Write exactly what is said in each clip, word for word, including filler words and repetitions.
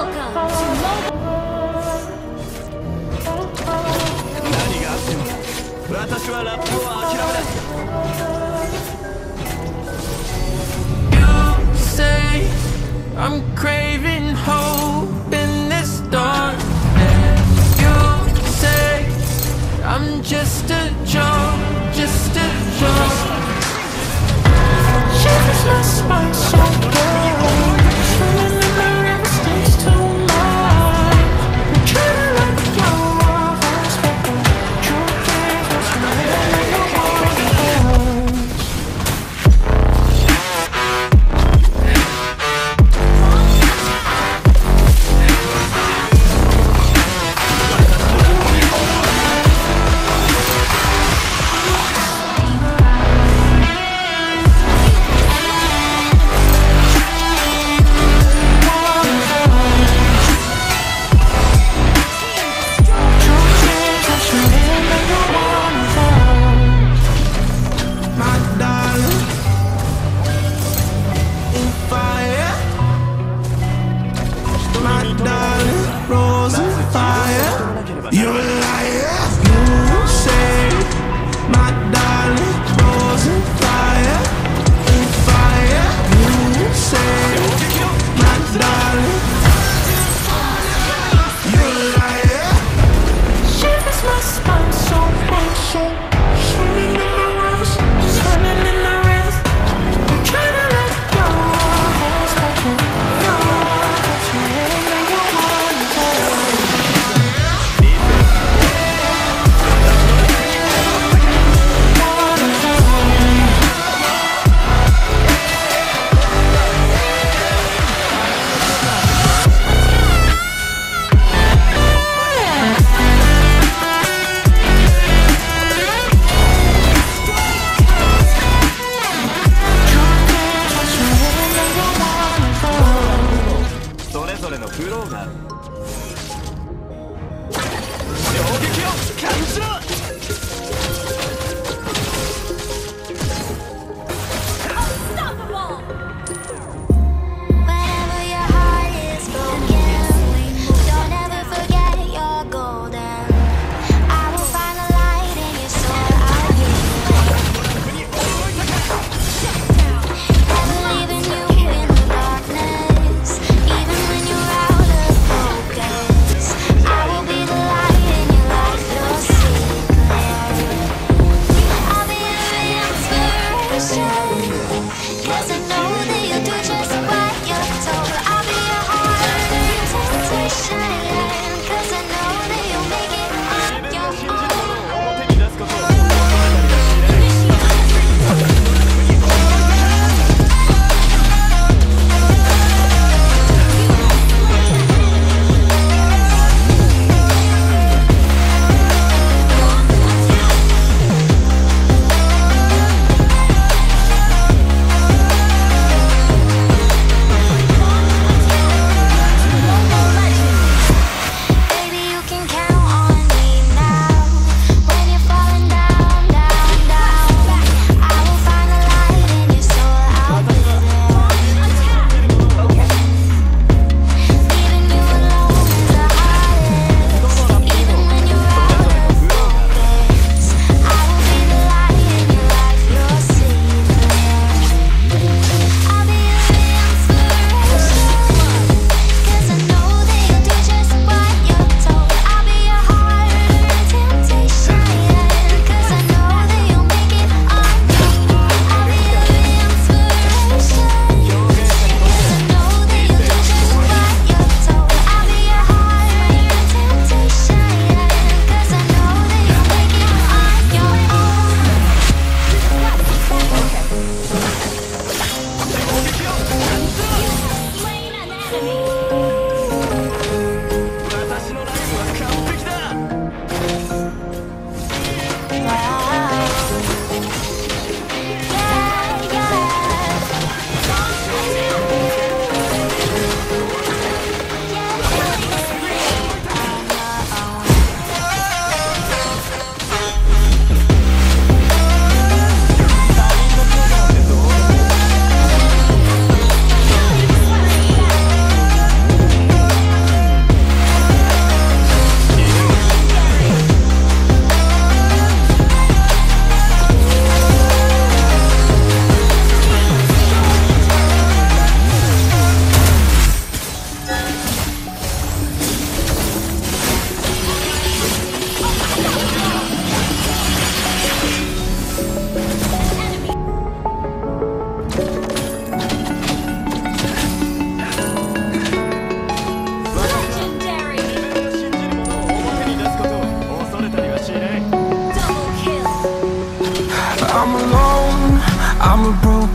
You say I'm craving hope in this darkness. You say I'm just a joke, just a joke. You've lost my soul, girl.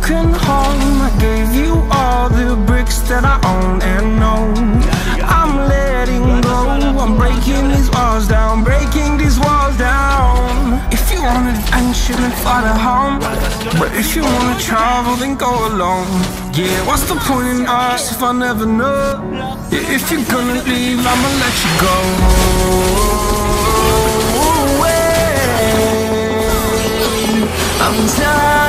broken home. I gave you all the bricks that I own and know. I'm letting go, I'm breaking these walls down, breaking these walls down. If you want adventure, then fly to home. But if you wanna travel, then go alone. Yeah, what's the point in us if I never know? Yeah, if you're gonna leave, I'ma let you go. I'm tired.